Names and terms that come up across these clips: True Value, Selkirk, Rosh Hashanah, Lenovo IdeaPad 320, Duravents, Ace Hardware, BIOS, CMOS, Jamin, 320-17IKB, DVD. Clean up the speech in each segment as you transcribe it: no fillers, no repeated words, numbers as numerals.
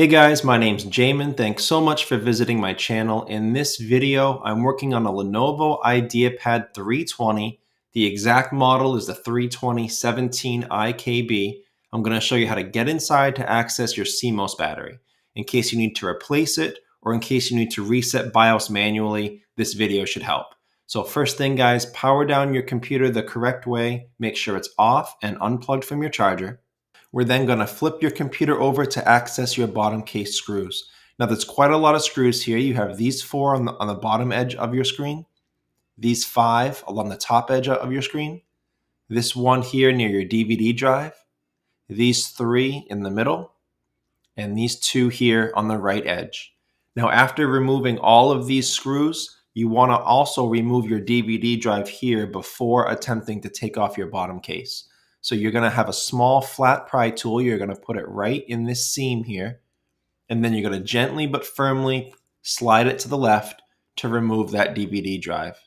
Hey guys, my name's Jamin. Thanks so much for visiting my channel. In this video, I'm working on a Lenovo IdeaPad 320. The exact model is the 320-17IKB. I'm going to show you how to get inside to access your CMOS battery. In case you need to replace it or in case you need to reset BIOS manually, this video should help. So first thing guys, power down your computer the correct way. Make sure it's off and unplugged from your charger. We're then going to flip your computer over to access your bottom case screws. Now there's quite a lot of screws here. You have these four on the bottom edge of your screen, these five along the top edge of your screen, this one here near your DVD drive, these three in the middle, and these two here on the right edge. Now after removing all of these screws, you want to also remove your DVD drive here before attempting to take off your bottom case. So you're going to have a small flat pry tool. You're going to put it right in this seam here, and then you're going to gently but firmly slide it to the left to remove that DVD drive.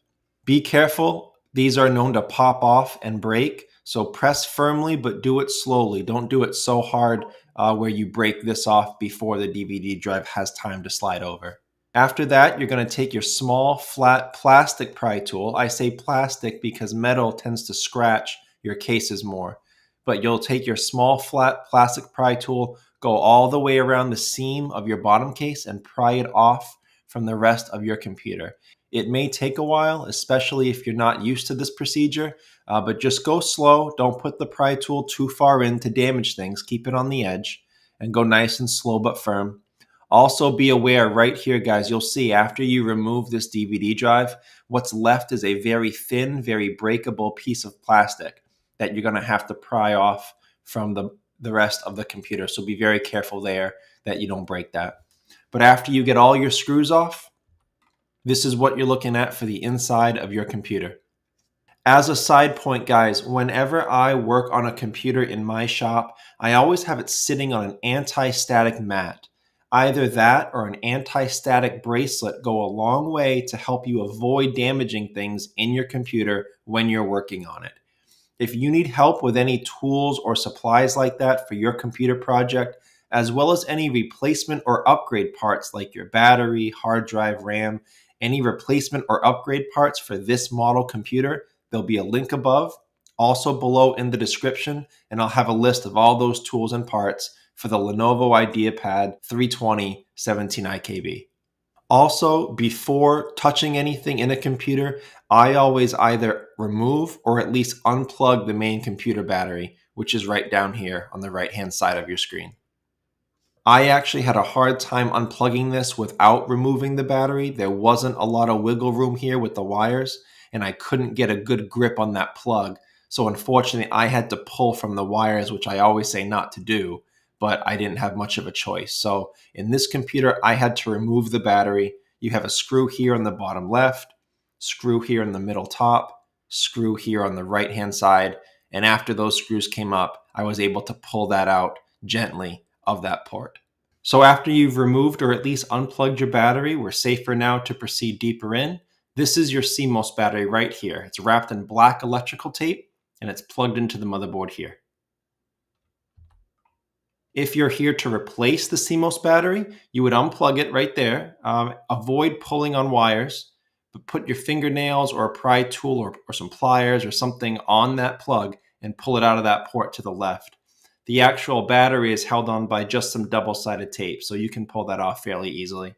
Be careful. These are known to pop off and break. So press firmly, but do it slowly. Don't do it so hard where you break this off before the DVD drive has time to slide over. After that, you're going to take your small flat plastic pry tool. I say plastic because metal tends to scratch your cases more, but you'll take your small flat plastic pry tool, go all the way around the seam of your bottom case and pry it off from the rest of your computer. It may take a while, especially if you're not used to this procedure, but just go slow. Don't put the pry tool too far in to damage things. Keep it on the edge and go nice and slow but firm. Also be aware right here, guys, you'll see after you remove this DVD drive, what's left is a very thin, very breakable piece of plastic that you're going to have to pry off from the rest of the computer. So be very careful there that you don't break that. But after you get all your screws off, this is what you're looking at for the inside of your computer. As a side point, guys, whenever I work on a computer in my shop, I always have it sitting on an anti-static mat. Either that or an anti-static bracelet go a long way to help you avoid damaging things in your computer when you're working on it. If you need help with any tools or supplies like that for your computer project, as well as any replacement or upgrade parts like your battery, hard drive, RAM, any replacement or upgrade parts for this model computer, there'll be a link above, also below in the description, and I'll have a list of all those tools and parts for the Lenovo IdeaPad 320 17IKB. Also, before touching anything in a computer, I always either remove or at least unplug the main computer battery, which is right down here on the right-hand side of your screen. I actually had a hard time unplugging this without removing the battery. There wasn't a lot of wiggle room here with the wires, and I couldn't get a good grip on that plug. So unfortunately, I had to pull from the wires, which I always say not to do, but I didn't have much of a choice. So in this computer, I had to remove the battery. You have a screw here on the bottom left, screw here in the middle top, screw here on the right-hand side. And after those screws came up, I was able to pull that out gently of that port. So after you've removed or at least unplugged your battery, we're safer now to proceed deeper in. This is your CMOS battery right here. It's wrapped in black electrical tape and it's plugged into the motherboard here. If you're here to replace the CMOS battery, you would unplug it right there. Avoid pulling on wires, but put your fingernails or a pry tool or some pliers or something on that plug and pull it out of that port to the left. The actual battery is held on by just some double-sided tape, so you can pull that off fairly easily.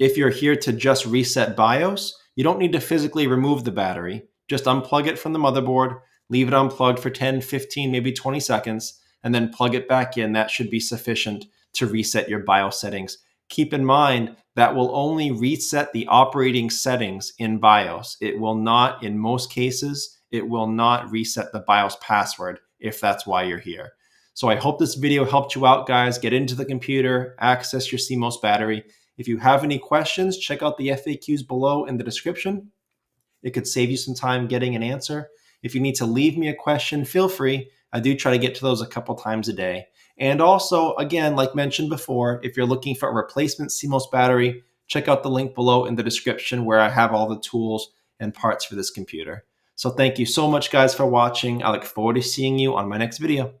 If you're here to just reset BIOS, you don't need to physically remove the battery. Just unplug it from the motherboard, leave it unplugged for 10, 15, maybe 20 seconds, and then plug it back in. That should be sufficient to reset your BIOS settings. Keep in mind that will only reset the operating settings in BIOS. It will not, in most cases, it will not reset the BIOS password if that's why you're here. So I hope this video helped you out, guys. Get into the computer, access your CMOS battery. If you have any questions, check out the FAQs below in the description. It could save you some time getting an answer. If you need to leave me a question, feel free. I do try to get to those a couple times a day. And also, again, like mentioned before, if you're looking for a replacement CMOS battery, check out the link below in the description where I have all the tools and parts for this computer. So thank you so much, guys, for watching. I look forward to seeing you on my next video.